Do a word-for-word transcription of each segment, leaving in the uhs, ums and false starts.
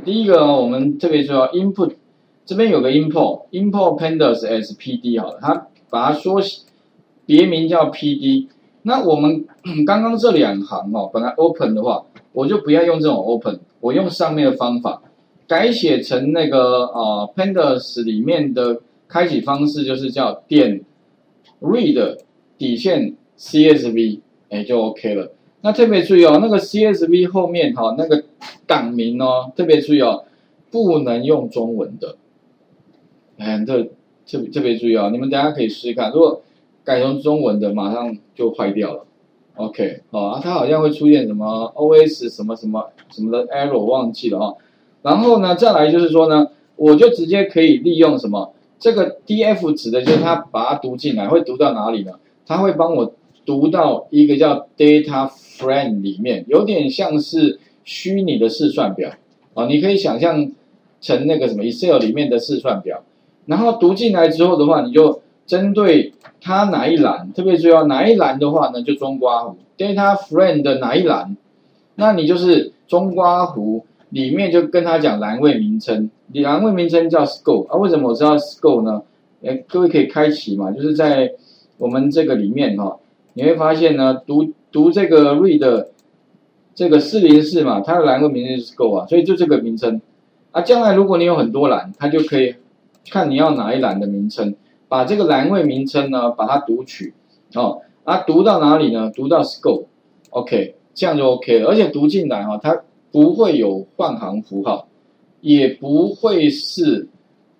题。第一个呢，我们特别说 input， 这边有个 import，import import pandas as P D 好了，它把它缩写别名叫 P D。那我们刚刚这两行哦，本来 open 的话，我就不要用这种 open， 我用上面的方法改写成那个呃 pandas 里面的开启方式，就是叫点 read 底线 C S V， 哎就 OK 了。 那特别注意哦，那个 C S V 后面哈、哦、那个档名哦，特别注意哦，不能用中文的。哎，这特特别注意哦，你们等下可以试试看，如果改成中文的，马上就坏掉了。OK， 好、哦、啊，它好像会出现什么 O S 什么什么什么的 error 忘记了哦。然后呢，再来就是说呢，我就直接可以利用什么这个 D F 指的就是它把它读进来，会读到哪里呢？它会帮我。 读到一个叫 data frame 里面，有点像是虚拟的试算表啊、哦，你可以想象成那个什么 Excel 里面的试算表。然后读进来之后的话，你就针对它哪一栏，特别重要哪一栏的话呢，就中括弧 data frame 的哪一栏，那你就是中括弧里面就跟他讲栏位名称，你栏位名称叫 scope 啊，为什么我知道 scope 呢？哎，各位可以开启嘛，就是在我们这个里面哈、哦。 你会发现呢，读读这个 read 这个四零四嘛，它的栏位名称是 scope 啊，所以就这个名称啊。将来如果你有很多栏，它就可以看你要哪一栏的名称，把这个栏位名称呢把它读取哦啊，读到哪里呢？读到 scope，OK， 这样就 OK 了。而且读进来哈、哦，它不会有换行符号，也不会是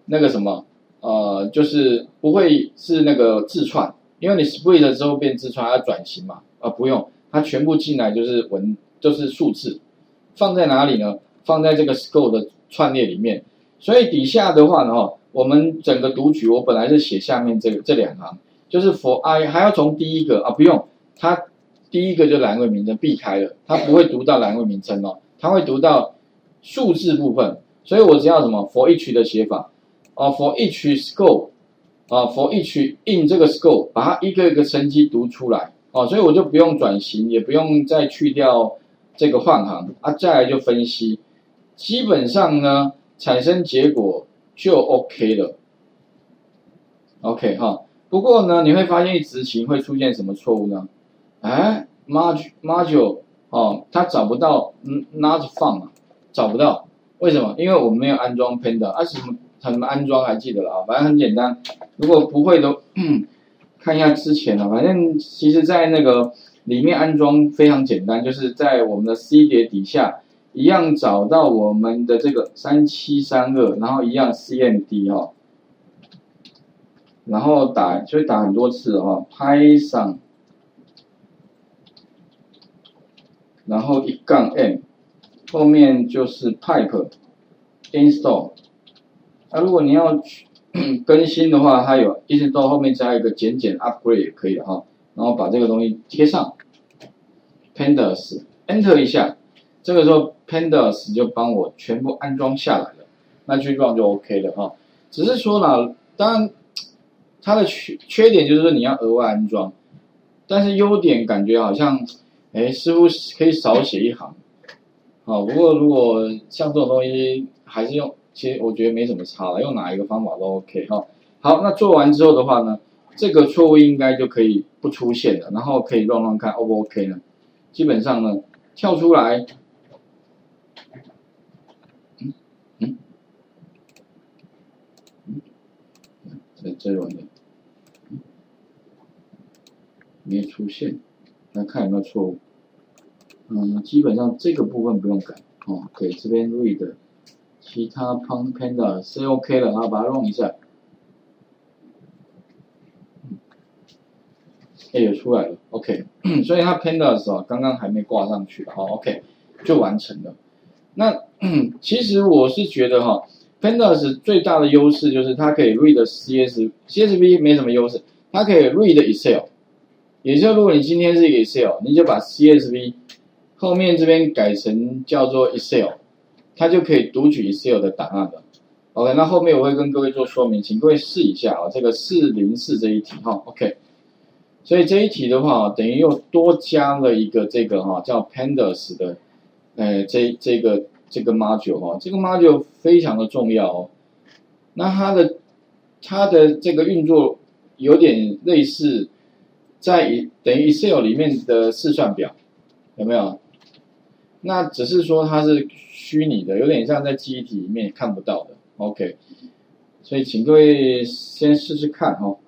那个什么呃，就是不会是那个字串。 因为你 split 了之后变字串，它转型嘛，啊不用，它全部进来就是文，就是数字，放在哪里呢？放在这个 scope 的串列里面。所以底下的话呢，我们整个读取，我本来是写下面这个这两行，就是 for i 还要从第一个啊不用，它第一个就栏位名称避开了，它不会读到栏位名称哦，它会读到数字部分。所以我只要什么 for each 的写法，哦、啊、for each scope。 啊 ，for each in 这个 scope， 把它一个一个升级读出来哦、啊，所以我就不用转型，也不用再去掉这个换行啊，再来就分析，基本上呢产生结果就 OK 了 ，OK 哈、啊。不过呢，你会发现一执行会出现什么错误呢？哎 ，module 哦、啊，它找不到 not found 啊，找不到，为什么？因为我们没有安装 panda 啊，什么？ 怎么安装还记得了啊？反正很简单，如果不会的，看一下之前啊。反正其实，在那个里面安装非常简单，就是在我们的 C 碟底下，一样找到我们的这个三七三二，然后一样 C M D 哈、哦，然后打就打很多次哈、哦、，Python， 然后一杠 M， 后面就是 pipe install。 那、啊、如果你要更新的话，它有一直到后面加一个简简 upgrade 也可以哈、哦，然后把这个东西贴上 pandas enter 一下，这个时候 pandas 就帮我全部安装下来了，那去装就 OK 了哈、哦。只是说啦，当然它的缺缺点就是说你要额外安装，但是优点感觉好像，哎，似乎可以少写一行，好、哦，不过如果像这种东西还是用。 其实我觉得没什么差了，用哪一个方法都 OK 哈、哦。好，那做完之后的话呢，这个错误应该就可以不出现了，然后可以乱乱看 O 不 OK 呢？基本上呢，跳出来，嗯嗯嗯，这这软件没出现，来看有没有错误。嗯，基本上这个部分不用改哦，可以这边 read。 其他 panda 是 OK 了，然后把它弄一下，哎，有出来了 ，OK， 所以它 panda 的时候刚刚还没挂上去，好 ，OK， 就完成了。那其实我是觉得哈 ，pandas 最大的优势就是它可以 read C S V，C S V 没什么优势，它可以 read Excel， 也就是如果你今天是一个 Excel， 你就把 C S V 后面这边改成叫做 Excel。 它就可以读取 Excel 的档案了。OK， 那后面我会跟各位做说明，请各位试一下啊，这个四零四这一题哈。OK， 所以这一题的话，等于又多加了一个这个哈叫 pandas 的，呃，这这个这个 module 哦，这个 module 非常的重要哦。那它的它的这个运作有点类似在等于 Excel 里面的试算表，有没有？那只是说它是虚拟的，有点像在记忆体里面看不到的。OK， 所以请各位先试试看哦。